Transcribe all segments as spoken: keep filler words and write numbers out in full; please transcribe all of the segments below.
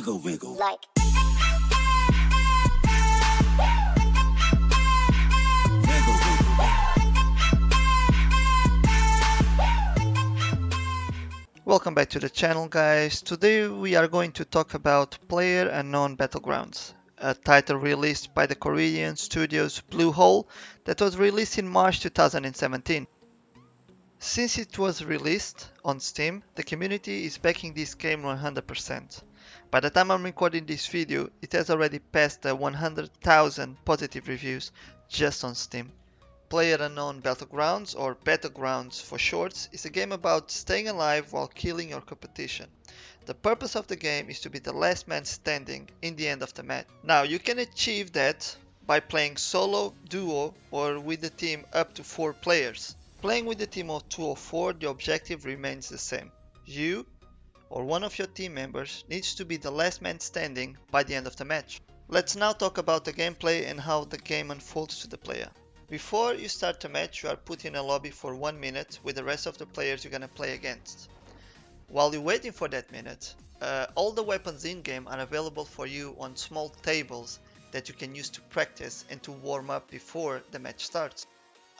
wiggle, wiggle. Like. Welcome back to the channel, guys. Today we are going to talk about PlayerUnknown's Battlegrounds, a title released by the Korean studios Blue Hole that was released in March two thousand seventeen. Since it was released on Steam, the community is backing this game one hundred percent. By the time I'm recording this video, it has already passed the one hundred thousand positive reviews just on Steam. PlayerUnknown's Battlegrounds, or Battlegrounds for shorts, is a game about staying alive while killing your competition. The purpose of the game is to be the last man standing in the end of the match. Now, you can achieve that by playing solo, duo, or with a team up to four players. Playing with a team of two or four, the objective remains the same. You, or one of your team members, needs to be the last man standing by the end of the match. Let's now talk about the gameplay and how the game unfolds to the player. Before you start a match, you are put in a lobby for one minute with the rest of the players you're gonna play against. While you're waiting for that minute, uh, all the weapons in-game are available for you on small tables that you can use to practice and to warm up before the match starts.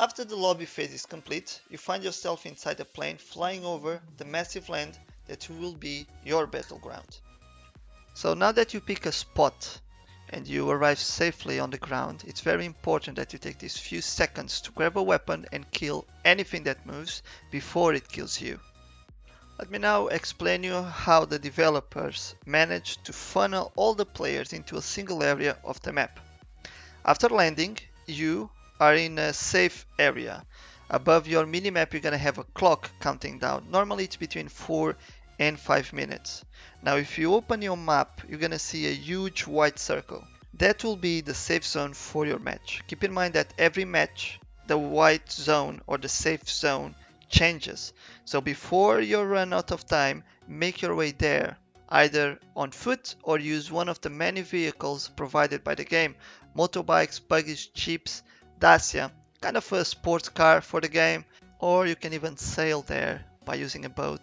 After the lobby phase is complete, you find yourself inside a plane flying over the massive land that will be your battleground. So now that you pick a spot, and you arrive safely on the ground, it's very important that you take these few seconds to grab a weapon and kill anything that moves before it kills you. Let me now explain you how the developers managed to funnel all the players into a single area of the map. After landing, you are in a safe area. Above your minimap, you're gonna have a clock counting down. Normally it's between four and five minutes. Now if you open your map, you're gonna see a huge white circle. That will be the safe zone for your match. Keep in mind that every match the white zone or the safe zone changes. So before you run out of time, make your way there, either on foot or use one of the many vehicles provided by the game. Motorbikes, buggies, jeeps, Dacia, kind of a sports car for the game, or you can even sail there by using a boat.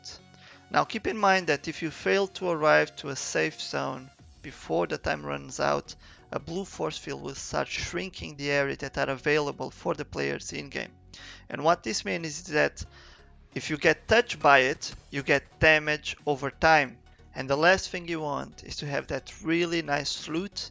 Now keep in mind that if you fail to arrive to a safe zone before the time runs out, a blue force field will start shrinking the area that are available for the players in-game. And what this means is that if you get touched by it, you get damage over time. And the last thing you want is to have that really nice loot,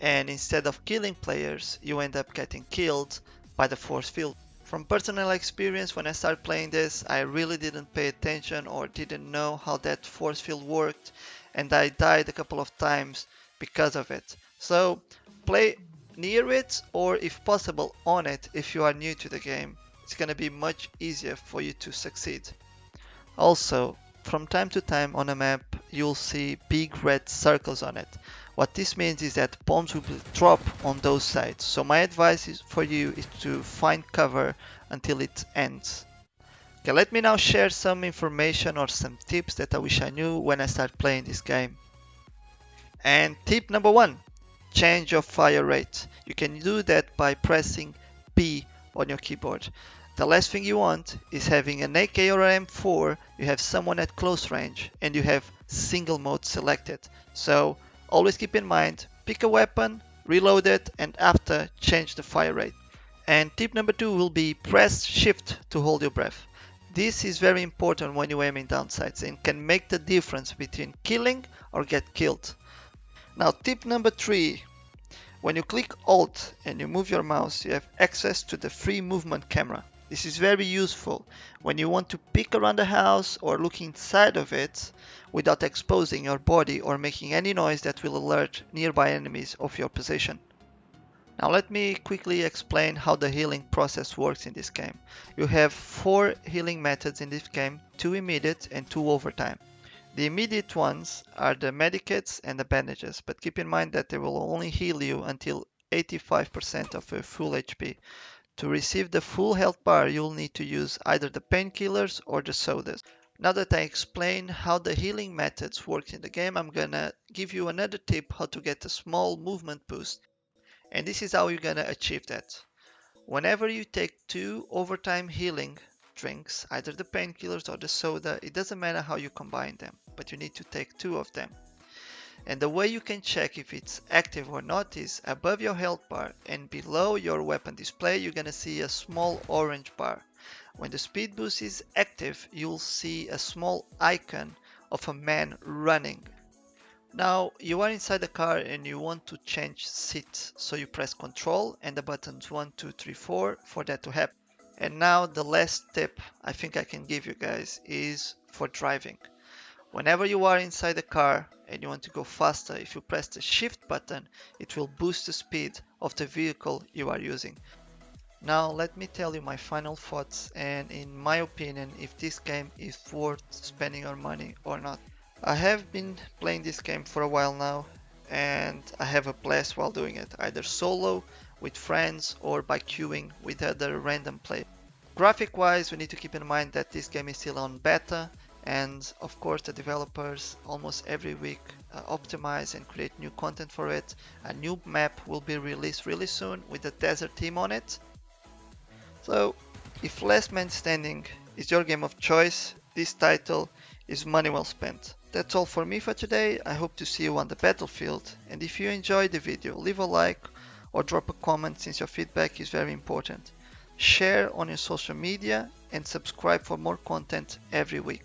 and instead of killing players, you end up getting killed by the force field. From personal experience, when I started playing this, I really didn't pay attention or didn't know how that force field worked, and I died a couple of times because of it. So play near it, or if possible on it if you are new to the game. It's gonna be much easier for you to succeed. Also, from time to time on a map, you'll see big red circles on it. What this means is that bombs will drop on those sides. So my advice is for you is to find cover until it ends. Okay, let me now share some information or some tips that I wish I knew when I started playing this game. And tip number one, change your fire rate. You can do that by pressing B on your keyboard. The last thing you want is having an A K or an M four, you have someone at close range and you have single mode selected. So always keep in mind, pick a weapon, reload it, and after change the fire rate. And tip number two will be press shift to hold your breath. This is very important when you aim in downsights and can make the difference between killing or get killed. Now tip number three, when you click Alt and you move your mouse, you have access to the free movement camera. This is very useful when you want to peek around the house or look inside of it without exposing your body or making any noise that will alert nearby enemies of your position. Now let me quickly explain how the healing process works in this game. You have four healing methods in this game, two immediate and two overtime. The immediate ones are the medikits and the bandages, but keep in mind that they will only heal you until eighty-five percent of your full H P. To receive the full health bar, you'll need to use either the painkillers or the sodas. Now that I explain how the healing methods work in the game, I'm gonna give you another tip how to get a small movement boost. And this is how you're gonna achieve that. Whenever you take two overtime healing drinks, either the painkillers or the soda, it doesn't matter how you combine them, but you need to take two of them. And the way you can check if it's active or not is above your health bar and below your weapon display you're gonna see a small orange bar. When the speed boost is active, you'll see a small icon of a man running. Now you are inside the car and you want to change seats, so you press Control and the buttons one, two, three, four for that to happen. And now the last tip I think I can give you guys is for driving. Whenever you are inside the car and you want to go faster, if you press the shift button, it will boost the speed of the vehicle you are using. Now let me tell you my final thoughts and in my opinion if this game is worth spending your money or not. I have been playing this game for a while now and I have a blast while doing it, either solo, with friends or by queuing with other random players. Graphic wise we need to keep in mind that this game is still on beta. And of course the developers almost every week uh, optimize and create new content for it. A new map will be released really soon with the desert theme on it. So if Last Man Standing is your game of choice, this title is money well spent. That's all for me for today. I hope to see you on the battlefield, and if you enjoyed the video leave a like or drop a comment since your feedback is very important. Share on your social media and subscribe for more content every week.